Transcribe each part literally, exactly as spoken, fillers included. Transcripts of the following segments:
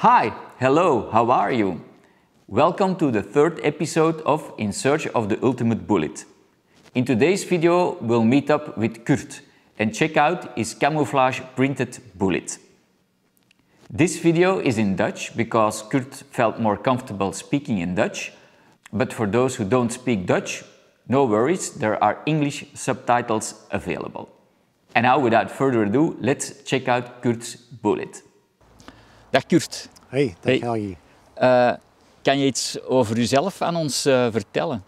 Hi, hello, how are you? Welcome to the third episode of In Search of the Ultimate Bullitt. In today's video, we'll meet up with Kurt and check out his camouflage printed Bullitt. This video is in Dutch because Kurt felt more comfortable speaking in Dutch, but for those who don't speak Dutch, no worries, there are English subtitles available. En now, without further ado, let's check out Kurt's Bullitt. Dag Kurt. Hey, dag Helgi. Hey. Uh, kan je iets over uzelf aan ons uh, vertellen?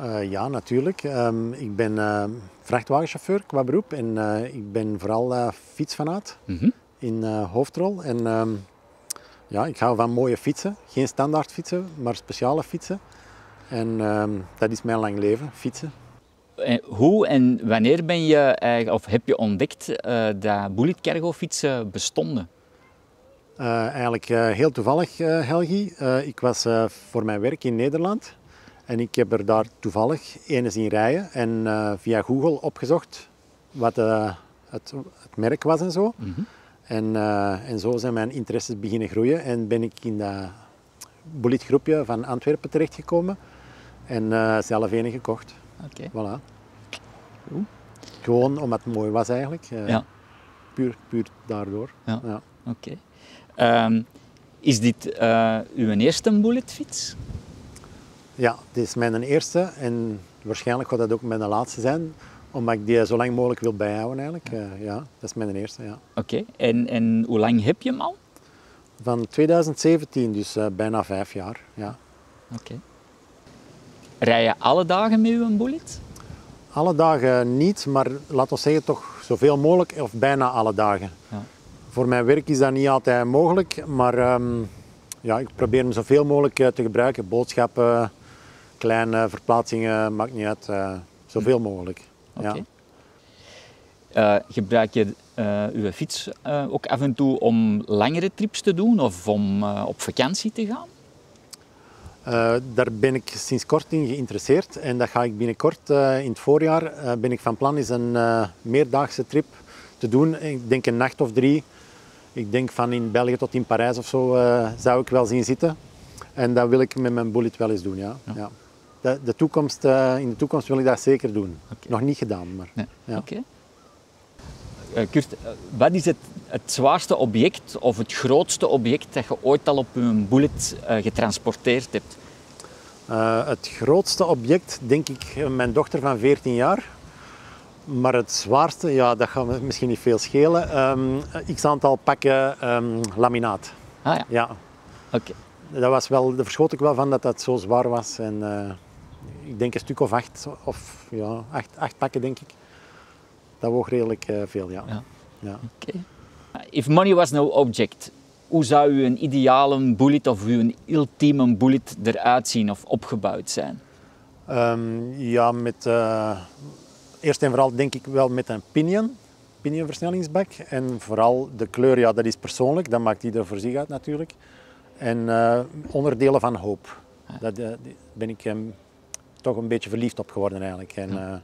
Uh, ja, natuurlijk. Um, ik ben uh, vrachtwagenchauffeur qua beroep en uh, ik ben vooral uh, fietsfanaat mm-hmm. in uh, hoofdrol. En um, ja, ik hou van mooie fietsen. Geen standaard fietsen, maar speciale fietsen. En um, dat is mijn lang leven, fietsen. En hoe en wanneer ben je, of heb je ontdekt uh, dat Bullitt cargo fietsen bestonden? Uh, eigenlijk uh, heel toevallig, uh, Helgi. Uh, ik was uh, voor mijn werk in Nederland en ik heb er daar toevallig ene zien rijden en uh, via Google opgezocht wat uh, het, het merk was en zo. Mm-hmm. En, uh, en zo zijn mijn interesses beginnen groeien en ben ik in dat Bullitt groepje van Antwerpen terechtgekomen en uh, zelf ene gekocht. Okay. Voilà. Oeh. Gewoon omdat het mooi was eigenlijk. Uh, ja. puur, puur daardoor. Ja. Ja. Oké. Okay. Uh, is dit uh, uw eerste Bullitt-fiets? Ja, dit is mijn eerste en waarschijnlijk gaat dat ook mijn laatste zijn, omdat ik die zo lang mogelijk wil bijhouden eigenlijk. Uh, ja, dat is mijn eerste, ja. Oké, okay. en, en hoe lang heb je hem al? Van twintig zeventien, dus uh, bijna vijf jaar, ja. Oké. Okay. Rij je alle dagen met uw Bullitt? Alle dagen niet, maar laten we zeggen toch zoveel mogelijk of bijna alle dagen. Ja. Voor mijn werk is dat niet altijd mogelijk, maar um, ja, ik probeer hem zoveel mogelijk uh, te gebruiken. Boodschappen, kleine verplaatsingen, maakt niet uit. Uh, zoveel mogelijk. Okay. Ja. Uh, gebruik je uh, uw fiets uh, ook af en toe om langere trips te doen of om uh, op vakantie te gaan? Uh, daar ben ik sinds kort in geïnteresseerd en dat ga ik binnenkort uh, in het voorjaar uh, ben ik van plan is een uh, meerdaagse trip te doen. Ik denk een nacht of drie. Ik denk van in België tot in Parijs of zo uh, zou ik wel zien zitten. En dat wil ik met mijn Bullitt wel eens doen. Ja. Ja. Ja. De, de toekomst, uh, in de toekomst wil ik dat zeker doen. Okay. Nog niet gedaan, maar... Nee. Ja. Oké. Okay. Uh, Kurt, wat is het, het zwaarste object of het grootste object dat je ooit al op een Bullitt uh, getransporteerd hebt? Uh, het grootste object, denk ik, mijn dochter van veertien jaar. Maar het zwaarste, ja, dat gaat misschien niet veel schelen. Um, X-aantal pakken um, laminaat. Ah ja? Ja. Oké. Okay. Daar verschoot ik wel van dat dat zo zwaar was. En, uh, ik denk een stuk of acht, of ja, acht, acht pakken denk ik. Dat woog redelijk uh, veel, ja. Ja. Ja. Oké. Okay. If money was no object, hoe zou u een ideale Bullitt of uw ultieme Bullitt eruit zien of opgebouwd zijn? Um, ja, met... Uh, Eerst en vooral denk ik wel met een Pinion, Pinion versnellingsbak. En vooral de kleur, ja, dat is persoonlijk, dat maakt ieder voor zich uit natuurlijk. En uh, onderdelen van Hope, daar uh, ben ik um, toch een beetje verliefd op geworden eigenlijk. En uh,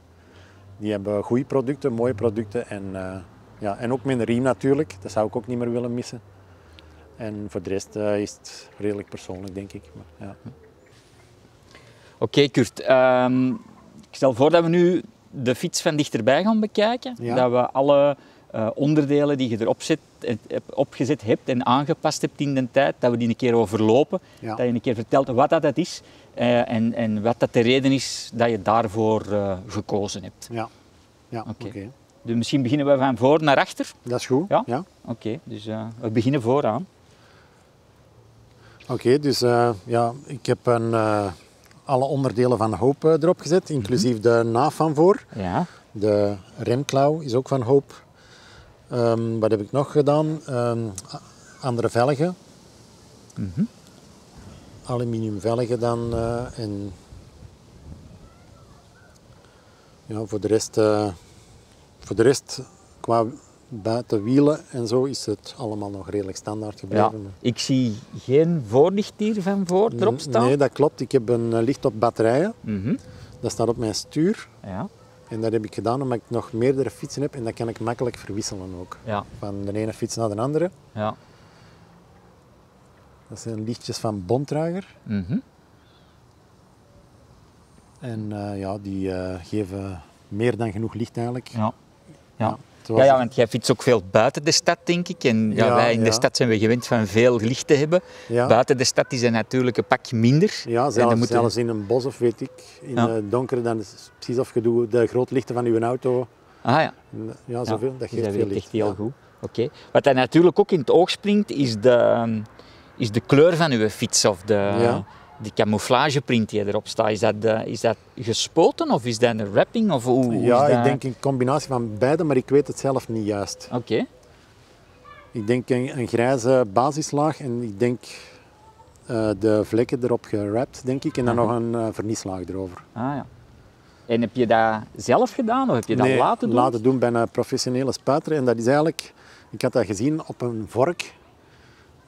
die hebben goede producten, mooie producten en, uh, ja, en ook met een riem natuurlijk, dat zou ik ook niet meer willen missen. En voor de rest uh, is het redelijk persoonlijk denk ik. Maar, ja. Oké okay, Kurt, um, ik stel voor dat we nu de fiets van dichterbij gaan bekijken, ja. Dat we alle uh, onderdelen die je erop zet, opgezet hebt en aangepast hebt in de tijd, dat we die een keer overlopen, ja. Dat je een keer vertelt wat dat is uh, en, en wat dat de reden is dat je daarvoor uh, gekozen hebt. Ja, ja. Oké. Okay. Okay. Dus misschien beginnen we van voor naar achter. Dat is goed, ja. Ja. Oké, okay. Dus uh, we beginnen vooraan. Oké, okay, dus uh, ja, ik heb een... Uh... alle onderdelen van Hope erop gezet, inclusief de naaf van voor. Ja. De remklauw is ook van Hope. Um, wat heb ik nog gedaan? Um, andere velgen. Mm-hmm. Aluminium velgen dan. Uh, en ja, voor de rest, uh, voor de rest qua buitenwielen en zo is het allemaal nog redelijk standaard gebleven. Ja, ik zie geen voorlicht hier van voor erop staan. Nee, dat klopt. Ik heb een licht op batterijen. Mm-hmm. Dat staat op mijn stuur. Ja. En dat heb ik gedaan omdat ik nog meerdere fietsen heb en dat kan ik makkelijk verwisselen ook. Ja. Van de ene fiets naar de andere. Ja. Dat zijn lichtjes van Bontrager. Mm-hmm. En uh, ja, die uh, geven meer dan genoeg licht eigenlijk. Ja. Ja. Ja, ja, ja, want jij fietst ook veel buiten de stad, denk ik. En ja, ja, wij in ja. de stad zijn we gewend van veel licht te hebben. Ja. Buiten de stad is het natuurlijk een pak minder. Ja, zelfs, en dan zelfs we... in een bos of weet ik, in ja. het donker, dan is het precies of je doet de grootlichten van je auto. Ah ja. Ja, zoveel, ja. dat geeft dus dat veel licht. Dat echt heel ja. goed. Okay. Wat daar natuurlijk ook in het oog springt, is de, is de kleur van uw fiets of de, ja. de camouflageprint die erop staat. Is dat, de, is dat gespoten of is dat een wrapping? Of hoe, hoe ja, is dat... ik denk een combinatie van beide, maar ik weet het zelf niet juist. Oké. Okay. Ik denk een, een grijze basislaag en ik denk uh, de vlekken erop gewrapt, denk ik, en dan uh-huh. nog een uh, vernislaag erover. Ah ja. En heb je dat zelf gedaan of heb je dat nee, laten doen? laten doen bij een professionele spuiter. En dat is eigenlijk... Ik had dat gezien op een vork.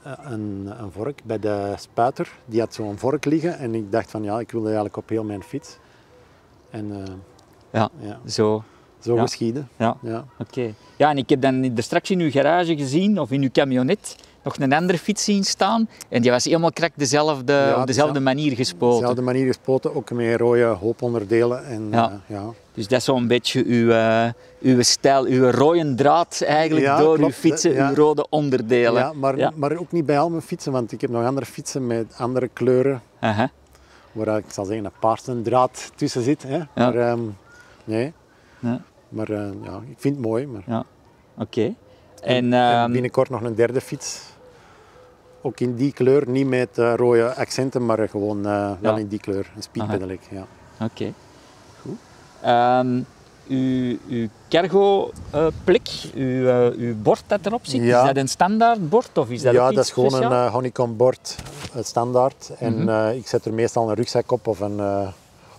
Een, een vork bij de spuiter. Die had zo'n vork liggen. En ik dacht van ja, ik wilde eigenlijk op heel mijn fiets. En uh, ja, ja, zo... Zo ja. geschieden. Ja, ja. oké. Okay. Ja, en ik heb dan straks in uw garage gezien, of in uw camionet, nog een andere fiets zien staan. En die was helemaal krak dezelfde, ja, op dezelfde ja, manier gespoten. Dezelfde manier gespoten, ook met rode hooponderdelen. En, ja. Uh, ja. Dus dat is zo'n beetje uw, uh, uw stijl, uw rode draad eigenlijk ja, door klopt, uw fietsen, ja. uw rode onderdelen. Ja maar, ja, maar ook niet bij al mijn fietsen, want ik heb nog andere fietsen met andere kleuren. Uh-huh. Waar ik zal zeggen een paarse draad tussen zit. Hè. Ja. Maar um, nee. Ja. Maar uh, ja, ik vind het mooi. Maar... Ja. Oké. Okay. En, uh... en binnenkort nog een derde fiets. Ook in die kleur, niet met uh, rode accenten, maar gewoon uh, ja. wel in die kleur. Een speedpedelec. Ja. Oké. Okay. Goed. Um, uw uw cargo-plek, uh, uw, uh, uw bord dat erop zit, ja. is dat een standaard bord of is dat ja, iets dat is gewoon speciaal? Een uh, honeycomb bord, uh, standaard. En mm-hmm. uh, ik zet er meestal een rugzak op of, een, uh,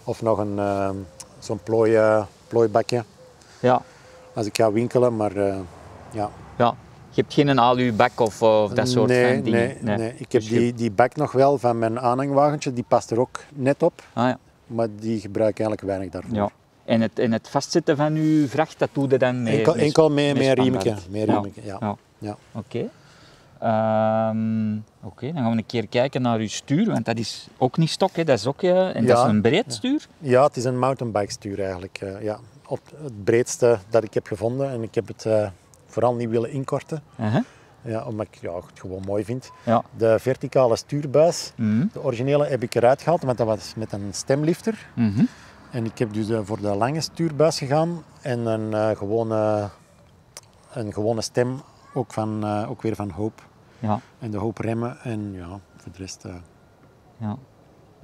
of nog een uh, zo'n plooi, uh, plooibakje. Ja. Als ik ga winkelen, maar uh, ja. ja. Je hebt geen alubak of, of dat soort nee, van dingen? Nee, nee, nee. Ik heb dus die, die bak nog wel van mijn aanhangwagentje, die past er ook net op. Ah, ja. Maar die gebruik ik eigenlijk weinig daarvoor. Ja. En, het, en het vastzetten van uw vracht, dat doe je dan mee? Enkel, enkel mee, mee, mee riemetje. Mee riemetje ja. ja. ja. ja. Oké. Okay. Um, Oké, okay. Dan gaan we een keer kijken naar uw stuur, want dat is ook niet stok, hè. Dat is ook uh, en ja. dat is een breed stuur? Ja, ja het is een mountainbike stuur eigenlijk. Uh, ja. Op het breedste dat ik heb gevonden en ik heb het uh, vooral niet willen inkorten, uh-huh. ja, omdat ik ja, het gewoon mooi vind. Ja. De verticale stuurbuis, mm-hmm. de originele heb ik eruit gehaald, want dat was met een stemlifter. Mm-hmm. En ik heb dus uh, voor de lange stuurbuis gegaan en een, uh, gewone, een gewone stem, ook, van, uh, ook weer van Hope. Ja. En de Hope remmen en ja, voor de rest uh, ja.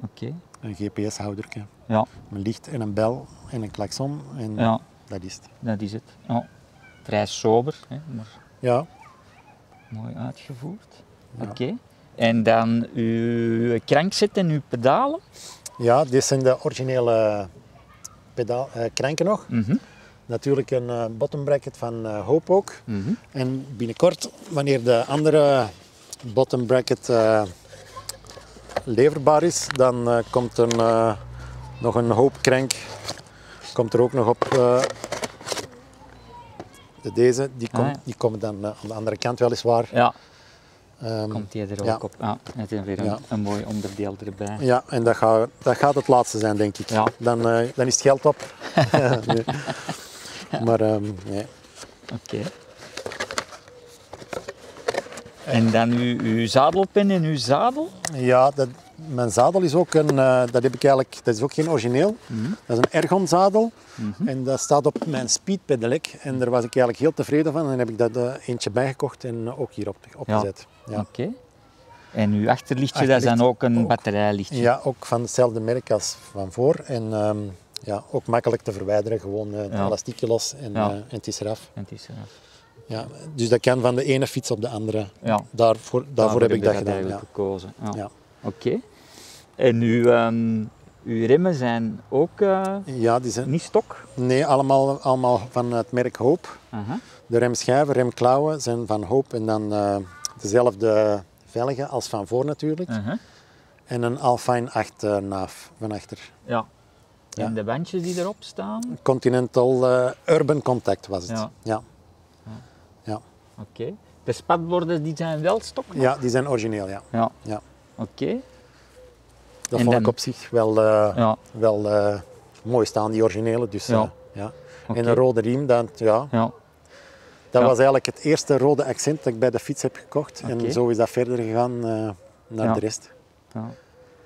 okay. een G P S-houdertje. Ja. Een licht en een bel en een klakson en ja. dat is het. Dat is het. Ja. Vrij sober, hè, maar ja. mooi uitgevoerd. Ja. Oké. Okay. En dan uw krankset en uw pedalen? Ja, dit zijn de originele pedaal, eh, kranken nog. Mm-hmm. Natuurlijk een uh, bottom bracket van uh, Hope ook. Mm-hmm. En binnenkort, wanneer de andere bottom bracket uh, leverbaar is, dan uh, komt een... Uh, Nog een hoop krank komt er ook nog op. Uh, deze, die, kom, ah, ja. die komen dan uh, aan de andere kant weliswaar. Ja. Um, komt die er ook ja. op. Ah, net weer een, ja. een mooi onderdeel erbij. Ja, en dat, ga, dat gaat het laatste zijn, denk ik. Ja. Dan, uh, dan is het geld op. nee. Maar um, nee. Oké. Okay. En dan uw, uw zadelpen en uw zadel? Ja, dat, mijn zadel is ook een, uh, dat heb ik eigenlijk, dat is ook geen origineel. Mm-hmm. Dat is een Ergon zadel mm-hmm. en dat staat op mijn speedpedelec. En daar was ik eigenlijk heel tevreden van en heb ik dat uh, eentje bijgekocht en ook hierop opgezet. Ja. Ja. Oké. Okay. En uw achterlichtje, dat is dan ook een ook, batterijlichtje? Ja, ook van hetzelfde merk als van voor. En um, ja, ook makkelijk te verwijderen, gewoon uh, het ja. elastiekje los en, ja. uh, en het is eraf. En het is eraf. Ja, dus dat kan van de ene fiets op de andere. Ja. Daarvoor, daarvoor heb ik dat gedaan. Ja. gekozen. Ja. Ja. Oké. Okay. En uw, um, uw remmen zijn ook uh, ja, die zijn, niet stok? Nee, allemaal, allemaal van het merk Hope. Uh-huh. De remschijven, remklauwen zijn van Hope en dan uh, dezelfde velgen als van voor natuurlijk. Uh-huh. En een Alfine acht uh, naaf van achter. Ja. ja. En de bandjes die erop staan? Continental uh, Urban Contact was het. Ja. ja. Oké. Okay. De spatborden die zijn wel stoknat? Ja, die zijn origineel, ja. Ja. Ja. Oké. Okay. Dat en vond dan... ik op zich wel, uh, ja. wel uh, mooi staan, die originele. Dus, ja. Uh, ja. Okay. En een rode riem, dan, ja. ja. Dat ja. was eigenlijk het eerste rode accent dat ik bij de fiets heb gekocht. Okay. En zo is dat verder gegaan uh, naar ja. de rest. Ja.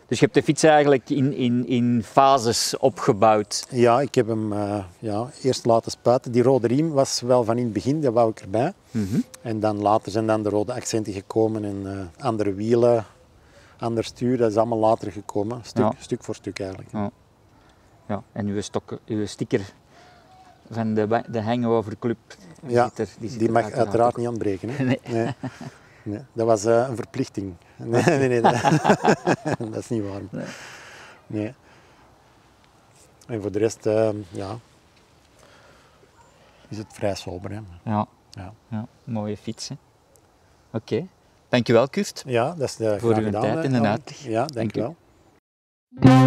Dus je hebt de fiets eigenlijk in, in, in fases opgebouwd? Ja, ik heb hem uh, ja, eerst laten spuiten. Die rode riem was wel van in het begin, dat wou ik erbij. Mm-hmm. En dan later zijn dan de rode accenten gekomen en uh, andere wielen, ander stuur. Dat is allemaal later gekomen, stuk, ja. stuk voor stuk eigenlijk. Ja, ja. En uw, stok, uw sticker van de, de Hangover Club, die, ja, zit er, die, zit die er mag uiteraard ook. Niet ontbreken. Hè? Nee. Nee. Nee, dat was uh, een verplichting. Nee, nee, nee, dat, dat is niet waar. Nee. Nee. En voor de rest, uh, ja, is het vrij sober. Hè? Ja. Ja. Ja, mooie fiets. Oké, okay. Dankjewel Kurt. Ja, dat is de, voor uw tijd en de uitleg. Ja, dankjewel. Dank